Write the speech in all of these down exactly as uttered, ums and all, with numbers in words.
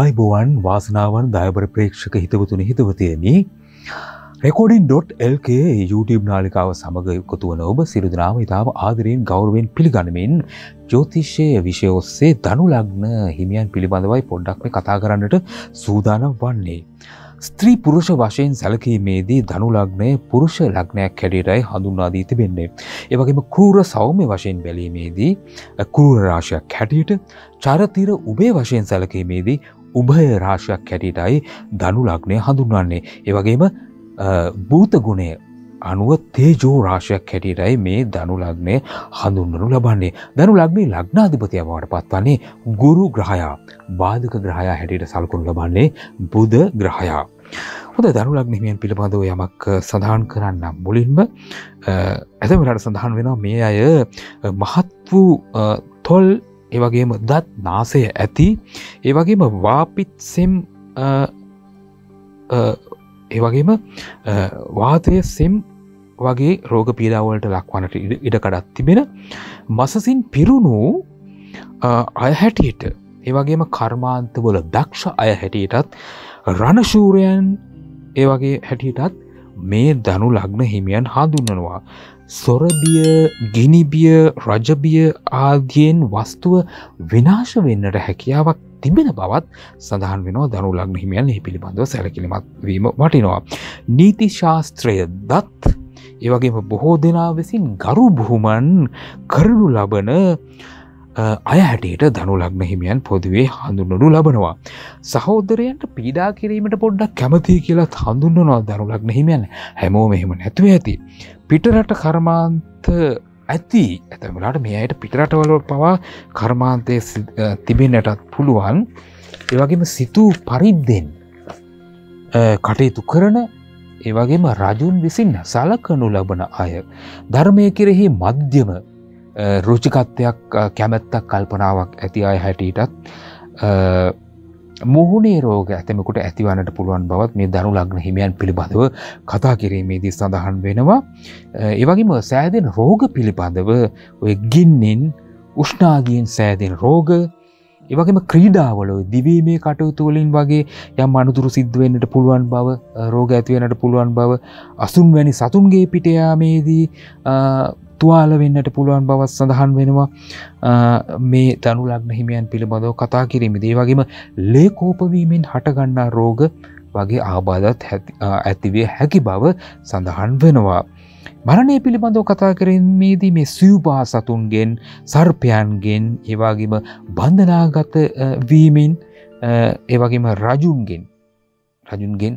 ආයුබෝවන් වාසනාවන් දයබර ප්‍රේක්ෂක හිතවතුනි හිතවතියනි රෙකෝඩින්.lk YouTube නාලිකාව සමග එකතු වන ඔබ සියලු දෙනාම ඉතාම ආදරයෙන් ගෞරවයෙන් පිළිගනිමින් ජ්‍යොතිෂයේ විෂය ඔස්සේ ධනු ලග්න හිමියන් පිළිබඳවයි පොඩ්ඩක් මේ කතා කරන්නට සූදානම් වන්නේ. ස්ත්‍රී පුරුෂ වශයෙන් සැලකීමේදී ධනු ලග්නය පුරුෂ ලග්නයක් හැටියටයි හඳුන්වා දී තිබෙන්නේ. ඒ වගේම ක්‍රූර සෞම්‍ය වශයෙන් බැලීමේදී ක්‍රූර රාශියක් හැටියට, චරතිර උභය වශයෙන් සැලකීමේදී උභය රාශියක් හැටියටයි ධනු ලග්නය හඳුන්වන්නේ. ඒ වගේම භූත ගුණය අනුව තේජෝ රාශියක් හැටියටයි මේ ධනු ලග්නය හඳුන්වනු ලබන්නේ. ධනු ලග්නයේ ලග්නාධිපතියා බවට පත්වන්නේ ගුරු ග්‍රහයා. බාධක ග්‍රහයා හැටියට සලකනු ලබන්නේ බුධ ග්‍රහයා. හොඳ ධනු ලග්න හිමියන් පිළිබඳව යමක් සඳහන් කරන්න මුලින්ම ඇතැම් වෙලාවට සඳහන් වෙනවා මේ අය මහත් වූ තොල්, ඒ වගේම දත් නාසය ඇති, ඒ වගේම වාපිත්සෙම්, ඒ වගේම වාතය සෙම් වගේ රෝග පීඩා වලට ලක්වන්නට ඉඩ කඩක් තිබෙන මසසින් පිරුණු අය හැටියට, ඒ වගේම කර්මාන්තවල දක්ෂ අය හැටියටත් රණශූරයන් ඒ වගේ හැටියටත් මේ ධනු ලග්න හිමියන් හඳුන්වනවා. සොරබිය, ගිනිබිය, රජබිය ආදියෙන් වස්තුව විනාශ වෙන්නට හැකියාවක් තිබෙන බවත් සඳහන් වෙනවා. ධනු ලග්න හිමියන් එහි පිළිබඳව සැලකිලිමත් වීම වටිනවා. නීති ශාස්ත්‍රය දත්, ඒ වගේම බොහෝ දෙනා විසින් ගරු බුහුමන් කරනු ලබන අය හැටියට ධනු ලග්න හිමියන් පොදුවේ හඳුන්වනු ලබනවා. සහෝදරයන්ට පීඩා කිරීමට පොඩ්ඩක් කැමතියි කියලා හඳුන්වනවා ධනු ලග්න හිමියන්. හැමෝම එහෙම නැතුව ඇති. පිටරට කර්මාන්ත ඇති. ඇතැම් වෙලාවට මේ අයට පිටරටවල පවා කර්මාන්තයේ තිබෙන්නටත් පුළුවන්. ඒ වගේම සිතූ පරිද්දෙන් කටයුතු කරන, ඒ වගේම රජුන් විසින් සලකනු ලබන අය. ධර්මයේ කෙරෙහි මධ්‍යම රුචිකත්වයක්, කැමැත්තක්, කල්පනාවක් ඇති අය හැටියටත් මුහුණේ රෝග ඇතමෙකුට ඇතිවන්නට පුළුවන් බවත් මේ ධනු ලග්න හිමියන් පිළිබඳව කතා කිරීමේදී සඳහන් වෙනවා. ඒ වගේම සෑදෙන රෝග පිළිබඳව ඔය ගින්නෙන්, උෂ්ණාදියෙන් සෑදෙන රෝග, ඒ වගේම ක්‍රීඩාවල දිවීමේ කටයුතු වලින් වගේ යම් අනුතුරු සිද්ධ වෙන්නට පුළුවන් බව, රෝග ඇති වෙන්නට පුළුවන් බව, අසුන් වැනි සතුන්ගේ පිට යාමේදී තුවාල වෙන්නට පුළුවන් බවත් සඳහන් වෙනවා මේ ධනු ලග්න හිමියන් පිළිබඳව කතා කිරීමේදී. ඒ වගේම ලේ කෝපවීමෙන් හටගන්නා රෝග වගේ ආබාධත් ඇතිවිය හැකි බව සඳහන් වෙනවා. මරණය පිළිබඳව කතා කිරීමේදී මේ සිව්පා සතුන්ගෙන්, සර්පයන්ගෙන්, ඒ වගේම බන්ධනාගත වීමෙන්, ඒ වගේම රජුන්ගෙන් රජුන්ගෙන්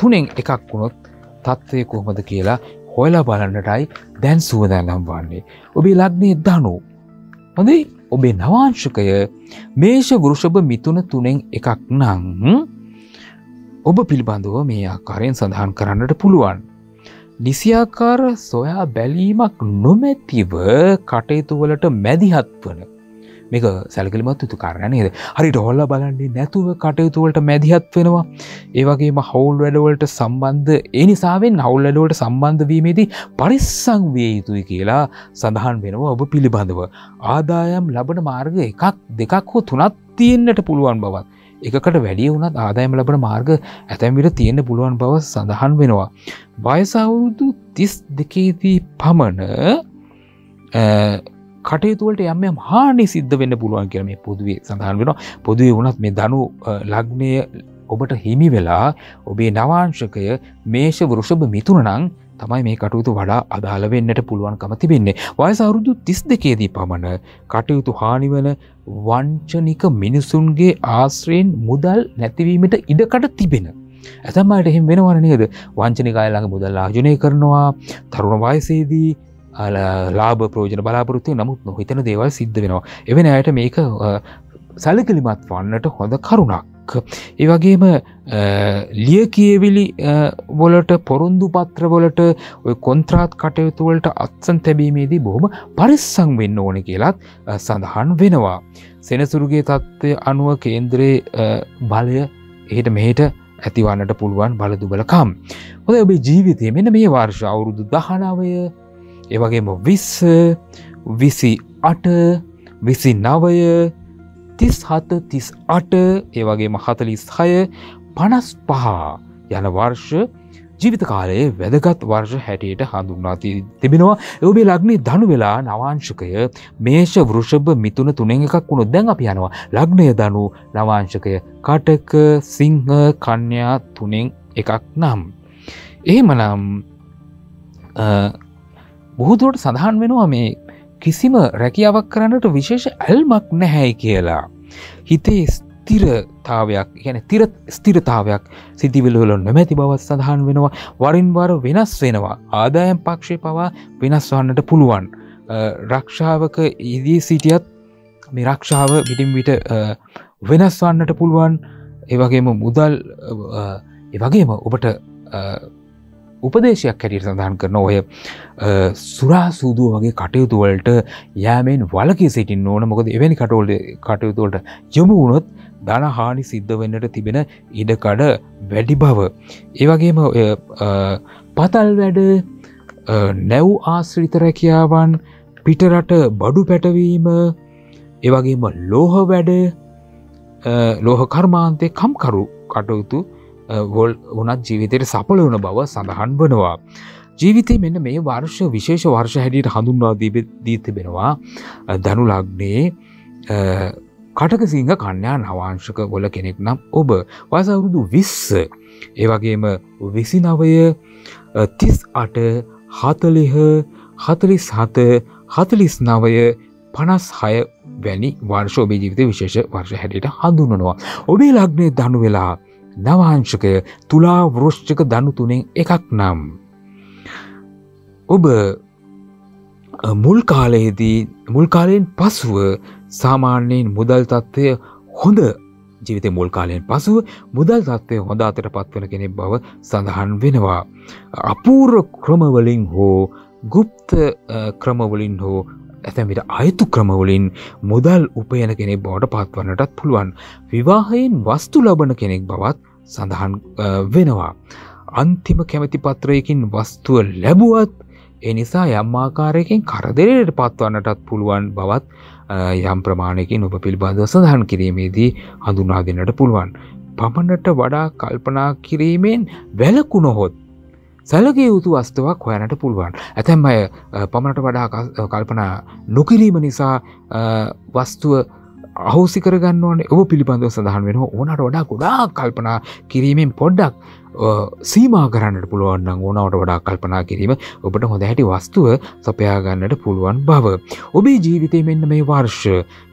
තුනෙන් එකක් වුණොත් තත්ත්වය කොහොමද කියලා හොයලා බලන්නටයි දැන් සූදානම් වන්නේ. ඔබේ ලග්නයේ ධනු, හොඳයි, ඔබේ නවාංශකය මේෂ, වෘෂභ, මිථුන තුනෙන් එකක් නම් ඔබ පිළිබඳව මේ ආකාරයෙන් සඳහන් කරන්නට පුළුවන්. නිසියාකාර සොයා බැලීමක් නොමැතිව කටයුතු වලට මැදිහත් වන, මේක සැලකිලිමත් යුතු කාරණා නේද? හරියට හොල්ලා බලන්නේ නැතුව කටයුතු වලට මැදිහත් වෙනවා. ඒ වගේම හවුල් වැඩ වලට සම්බන්ධ, ඒ නිසාවෙන් හවුල් වැඩ වලට සම්බන්ධ වීමේදී පරිස්සම් විය යුතුයි කියලා සඳහන් වෙනවා ඔබ පිළිබඳව. ආදායම් ලබන මාර්ග එකක්, දෙකක් හෝ තුනක් තියෙන්නට පුළුවන් බවත්, එකකට වැඩිය වුණත් ආදායම් ලබන මාර්ග ඇතැම් විට තියෙන්න පුළුවන් බව සඳහන් වෙනවා. වයස අවුරුදු තිස් දෙකේදී පමණ කටයුතු වලට යම් යම් හානි සිද්ධ වෙන්න පුළුවන් කියලා මේ පොදුවේ සඳහන් වෙනවා. පොදුවේ වුණත් මේ ධනු ලග්නය ඔබට හිමි වෙලා ඔබේ නවාංශකය මේෂ, වෘෂභ, මිථුන නම් තමයි මේ කටයුතු වඩා අදාළ වෙන්නට පුළුවන්කම තිබෙන්නේ. වයස අවුරුදු තිස් දෙකේදී පමණ කටයුතු හානි වෙන වංචනික මිනිසුන්ගේ ආශ්‍රයෙන් මුදල් නැතිවීමට ඉඩකඩ තිබෙන. ඇතැම් අයට එහෙම වෙනවන නේද? වංචනික අය ළඟ මුදල් ආයෝජනය කරනවා තරුණ වයසේදී, ලාභ ප්‍රයෝජන බලාපොරොත්තු, නමුත් නොහිතන දේවල් සිද්ධ වෙනවා. එවැනි අයට මේක සැලකිලිමත් වන්නට හොඳ කරුණක්. ඒ වගේම ලිය කියවිලි වලට පොරොන්දු පත්‍ර වලට ඔය කොන්ත්‍රාත් කටයුතු වලට අත්සන් තැබීමේදී බොහොම පරිස්සම් වෙන්න ඕනේ කියලාත් සඳහන් වෙනවා. සෙනසුරුගේ තත්ත්වය අනුව කේන්ද්‍රයේ බලය එහෙට මෙහෙට ඇතිවන්නට පුළුවන් බලදුබලකම්. හොඳයි, ඔබේ ජීවිතයේ මෙන්න මේ වර්ෂ අවුරුදු දහනවය, ඒ වගේම විස්ස, විසි අට, විසි නවය, තිස් හත, තිස් අට, ඒ වගේම හතළිස් හය, පනස් පහ යන වර්ෂ ජීවිත කාලයේ වැදගත් වර්ෂ හැටියට හඳුන්වා තිබෙනවා. ඔබේ ලග්නේ ධනු වෙලා නවාංශකය මේෂ වෘෂභ මිථුන තුනෙන් එකක් වුණොත් දැන් අපි යනවා ලග්නය ධනු නවාංශකය කටක සිංහ කන්‍යා තුනෙන් එකක් නම්. එහෙමනම් බොහෝ දුරට සඳහන් වෙනවා මේ කිසිම රැකියාවක් කරන්නට විශේෂ ඇල්මක් නැහැයි කියලා. හිතේ ස්ථිරතාවයක්, කියන්නේ තිර ස්ථිරතාවයක් සිතිවිලි වල නොමැති බව සඳහන් වෙනවා. වරින් වර වෙනස් වෙනවා. ආදායම් පක්ෂේ පවා වෙනස් වන්නට පුළුවන්. ආරක්ෂාවක ඉදී සිටියත් මේ ආරක්ෂාව පිටින් පිට වෙනස් වන්නට පුළුවන්. ඒ වගේම මුදල්, ඒ වගේම ඔබට උපදේශයක් හැටියට සඳහන් කරන ඔය සුරා සූදුව වගේ කටයුතු වලට යෑමෙන් වළකී සිටින්න ඕන. මොකද එවැනි කටයුතු වලට යොමු වුණොත් ධන හානි සිද්ධ වෙන්නට තිබෙන ඉඩකඩ වැඩි බව. ඒ වගේම පතල් වැඩ, නැව් ආශ්‍රිත රැකියාවන්, පිටරට බඩු පැටවීම, ඒ වගේම ලෝහ වැඩ, ලෝහ කර්මාන්තේ කම්කරු කටයුතු වුණත් ජීවිතයට සඵල වන බව සඳහන් වනවා. ජීවිතයේ මෙන්න මේ වර්ෂ විශේෂ වර්ෂ හැටියට හඳුන්වා දී තිබෙනවා. ධනු ලග්නයේ කටක සිංහ කන්‍යා නවාංශක වල කෙනෙක් නම් ඔබ වයස අවුරුදු විස්ස, ඒ වගේම විසි නවය, තිස් අට, හතළිස්, හතළිස් හත, හතළිස් නවය, පනස් හය වැනි වර්ෂ ඔබේ ජීවිතයේ විශේෂ වර්ෂ හැටියට හඳුන්වනවා. ඔබේ ලග්නයේ ධනු වෙලා නවාංශකය තුලා වෘශ්චික ධනු තුනෙන් එකක් නම් ඔබ මුල් කාලයේදී මුල් කාලයෙන් පසුව සාමාන්‍යයෙන් මුදල් තත්ත්වය හොඳ, ජීවිතේ මුල් කාලයෙන් පසුව මුදල් තත්ත්වය හොඳ අතට පත්වන කෙනෙක් බව සඳහන් වෙනවා. අපූර්ව ක්‍රමවලින් හෝ গুপ্ত ක්‍රමවලින් හෝ ඇතැම් විට අයුතු ක්‍රමවලින් මුදල් උපයන කෙනෙක් බවට පත්වන්නටත් පුළුවන්. විවාහයෙන් වස්තු ලබන කෙනෙක් බවත් සඳහන් වෙනවා. අන්තිම කැමැති පත්‍රයකින් වස්තුව ලැබුවත් ඒ නිසා යම් ආකාරයකින් කරදරයට පත්වන්නටත් පුළුවන් බවත් යම් ප්‍රමාණයකින් ඔබ පිළිබඳව සඳහන් කිරීමේදී හඳුනා දෙන්නට පුළුවන්. පමණට වඩා කල්පනා කිරීමෙන් වැළකුණොත් සැලකිය යුතු වස්තුවක් හොයන්නට පුළුවන්. ඇතැම් අය පමණට වඩා කල්පනා නොකිරීම නිසා වස්තුව අහෝසි කරගන්න ඕනේ. ඔබ පිළිබඳව සඳහන් වෙනවා ඕනට වඩා ගොඩාක් කල්පනා කිරීමෙන් පොඩ්ඩක් සීමා කරන්නට පුළුවන් නම් ඕනවට වඩා කල්පනා කිරීම ඔබට හොඳ හැටි වස්තුව සපයා ගන්නට පුළුවන් බව ඔබේ ජීවිතයේ මෙන්න මේ වර්ෂ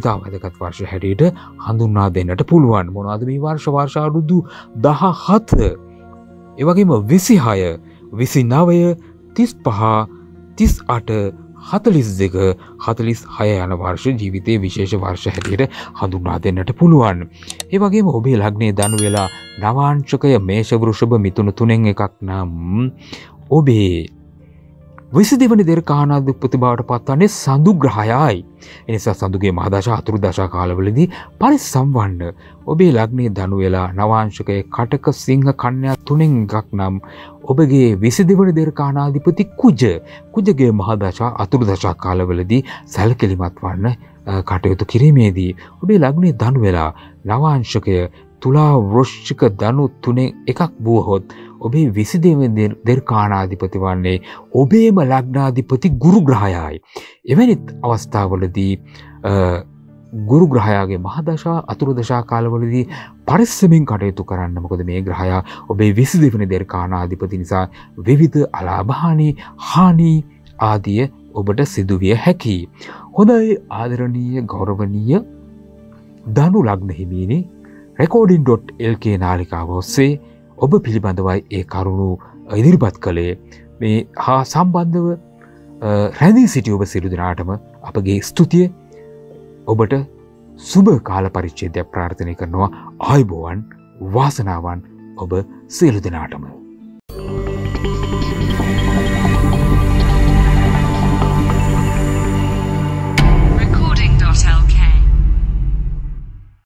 ඉතා වැදගත් වර්ෂ හැටියට හඳුන්වා දෙන්නට පුළුවන්. මොනවාද මේ වර්ෂ? වර්ෂ අවුරුදු දහහත, ඒ වගේම විසි හය, විසි නවය, තිස් පහ, තිස් අට, හතළිස් දෙක, හතළිස් හය යන වර්ෂ ජීවිතයේ විශේෂ වර්ෂ හැටියට හඳුන්වා දෙන්නට පුළුවන්. ඒ වගේම ඔබේ ලග්නයේ ධනු වෙලා නවාංශකය මේෂ වෘෂභ මිථුන තුනෙන් එකක් නම් ඔබේ විසි දෙවැනි දර්කානාධිපති බවට පත්වන්නේ සඳු ග්‍රහයයි. ඒ නිසා සඳුගේ මහදශ අතුරු දශ කාලවලදී පරිස්සම් වන්න. ඔබේ ලග්නයේ ධනු වෙලා නවාංශකයේ කටක සිංහ කන්‍යා තුනෙන් එකක් නම් ඔබගේ විසි දෙවැනි දර්කානාධිපති කුජ. කුජගේ මහදශ අතුරු දශ කාලවලදී සැලකිලිමත් වන්න කටයුතු කිරීමේදී. ඔබේ ලග්නයේ ධනු වෙලා නවාංශකය තුලා වෘශ්චික ධනු තුනෙන් එකක් වුවහොත් ඔබේ විසි දෙවැනි දර්කානාධිපති වන්නේ ඔබේම ලග්නාධිපති ගුරු ග්‍රහයයි. එවැනි අවස්ථාවලදී ගුරු ග්‍රහයාගේ මහදශා අතුරු දශා කාලවලදී පරිස්සමින් කටයුතු කරන්න. මොකද මේ ග්‍රහයා ඔබේ විසි දෙවැනි දර්කානාධිපති නිසා විවිධ අලාභානි, හානි ආදිය ඔබට සිදුවිය හැකි. හොඳයි, ආදරණීය ගෞරවනීය ධනු ලග්න හිමියනි, රෙකෝඩින් ඩොට් එල් කේ නාලිකාව ඔස්සේ ඔබ පිළිබඳවයි ඒ කරුණු ඉදිරිපත් කළේ. මේ හා සම්බන්ධව රැඳී සිටි ඔබ සියලු දෙනාටම අපගේ ස්තුතිය. ඔබට සුබ කාල පරිච්ඡේදය ප්‍රාර්ථනා කරනවා. ආයුබෝවන් වාසනාවන් ඔබ සියලු දෙනාටම.